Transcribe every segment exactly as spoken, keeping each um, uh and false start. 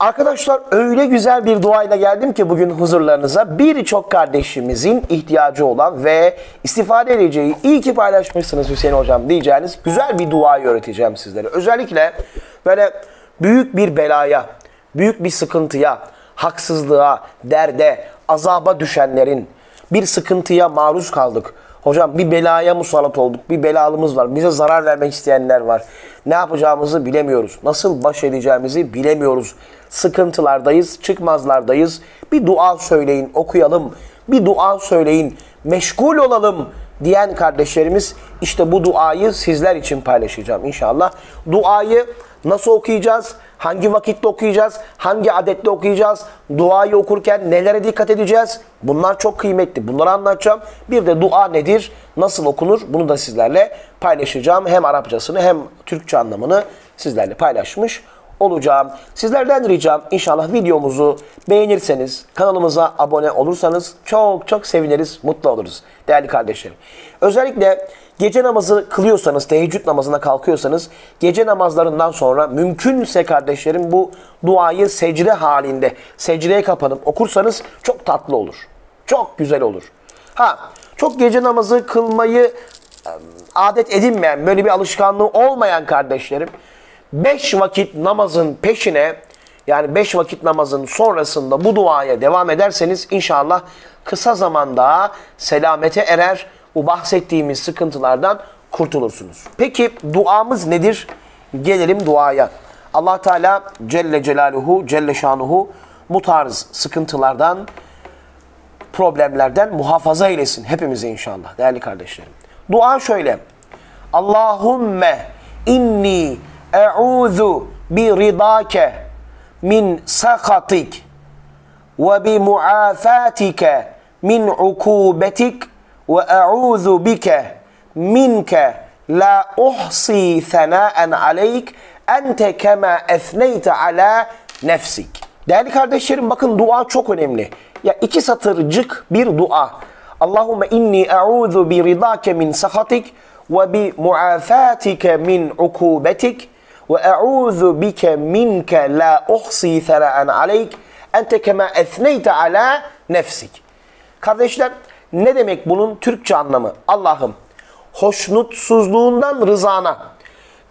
Arkadaşlar öyle güzel bir duayla geldim ki bugün huzurlarınıza, birçok kardeşimizin ihtiyacı olan ve istifade edeceği, iyi ki paylaşmışsınız Hüseyin Hocam diyeceğiniz güzel bir duayı öğreteceğim sizlere. Özellikle böyle büyük bir belaya, büyük bir sıkıntıya, haksızlığa, derde, azaba düşenlerin, bir sıkıntıya maruz kaldık. Hocam bir belaya musallat olduk, bir belalımız var, bize zarar vermek isteyenler var. Ne yapacağımızı bilemiyoruz, nasıl baş edeceğimizi bilemiyoruz. Sıkıntılardayız, çıkmazlardayız. Bir dua söyleyin, okuyalım, bir dua söyleyin, meşgul olalım diyen kardeşlerimiz, işte bu duayı sizler için paylaşacağım inşallah. Duayı nasıl okuyacağız? Hangi vakitte okuyacağız? Hangi adette okuyacağız? Duayı okurken nelere dikkat edeceğiz? Bunlar çok kıymetli. Bunları anlatacağım. Bir de dua nedir? Nasıl okunur? Bunu da sizlerle paylaşacağım. Hem Arapçasını hem Türkçe anlamını sizlerle paylaşmış olacağım. Sizlerden ricam, inşallah videomuzu beğenirseniz, kanalımıza abone olursanız çok çok seviniriz, mutlu oluruz değerli kardeşlerim. Özellikle gece namazı kılıyorsanız, teheccüd namazına kalkıyorsanız, gece namazlarından sonra mümkünse kardeşlerim bu duayı secde halinde, secdeye kapanıp okursanız çok tatlı olur. Çok güzel olur. Ha, çok gece namazı kılmayı adet edinmeyen, böyle bir alışkanlığı olmayan kardeşlerim, beş vakit namazın peşine, yani beş vakit namazın sonrasında bu duaya devam ederseniz inşallah kısa zamanda selamete erer, bu bahsettiğimiz sıkıntılardan kurtulursunuz. Peki duamız nedir? Gelelim duaya. Allah Teala Celle Celaluhu, Celle Şanuhu bu tarz sıkıntılardan, problemlerden muhafaza eylesin hepimize inşallah değerli kardeşlerim. Dua şöyle: Allahümme inni e'udhu bi ridake min sakatik ve bi muafatike min ukubetik ve e'udhu bike minke la uhsi thana'en aleyk ente kema ethneyte ala nefsik. Değerli kardeşlerim, bakın dua çok önemli. Ya iki satırcık bir dua. Allahümme inni e'udhu bi ridake min sakatik ve bi muafatike min ukubetik ve e'udhu bike minke la uhsi thana'en aleyk ente kema ethneyte ala nefsik. Kardeşler, ne demek bunun Türkçe anlamı? Allah'ım hoşnutsuzluğundan rızana,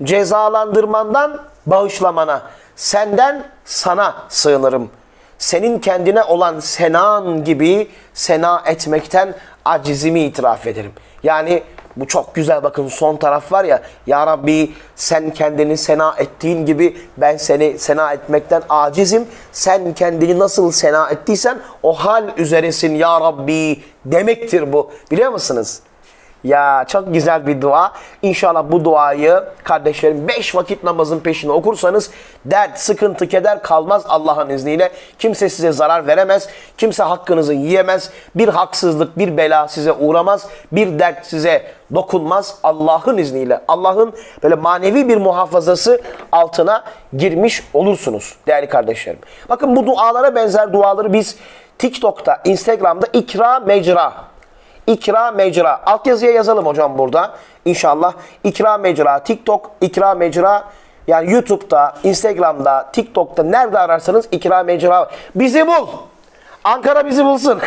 cezalandırmandan bağışlamana, senden sana sığınırım. Senin kendine olan senan gibi sena etmekten acizimi itiraf ederim. Yani bu çok güzel, bakın son taraf var ya, Ya Rabbi sen kendini sena ettiğin gibi ben seni sena etmekten acizim. Sen kendini nasıl sena ettiysen o hal üzeresin Ya Rabbi demektir bu. Biliyor musunuz? Ya çok güzel bir dua. İnşallah bu duayı kardeşlerim beş vakit namazın peşine okursanız dert, sıkıntı, keder kalmaz Allah'ın izniyle. Kimse size zarar veremez. Kimse hakkınızı yiyemez. Bir haksızlık, bir bela size uğramaz. Bir dert size dokunmaz Allah'ın izniyle. Allah'ın böyle manevi bir muhafazası altına girmiş olursunuz değerli kardeşlerim. Bakın bu dualara benzer duaları biz TikTok'ta, Instagram'da İkra Mecra, İkra Mecra. Altyazıya yazalım hocam burada. İnşallah İkra Mecra. TikTok İkra Mecra. Yani YouTube'da, Instagram'da, TikTok'ta nerede ararsanız İkra Mecra. Bizi bul. Ankara bizi bulsun.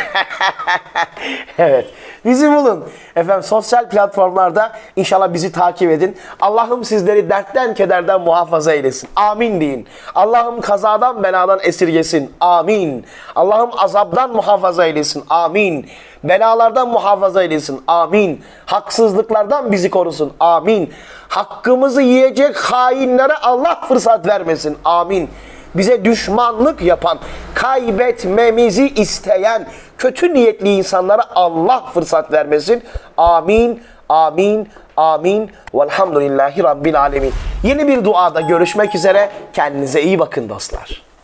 Evet. Bizi bulun. Efendim sosyal platformlarda inşallah bizi takip edin. Allah'ım sizleri dertten, kederden muhafaza eylesin. Amin deyin. Allah'ım kazadan, beladan esirgesin. Amin. Allah'ım azaptan muhafaza eylesin. Amin. Belalardan muhafaza eylesin. Amin. Haksızlıklardan bizi korusun. Amin. Hakkımızı yiyecek hainlere Allah fırsat vermesin. Amin. Bize düşmanlık yapan, kaybetmemizi isteyen kötü niyetli insanlara Allah fırsat vermesin. Amin, amin, amin. Velhamdülillahi Rabbil alemin. Yeni bir duada görüşmek üzere. Kendinize iyi bakın dostlar.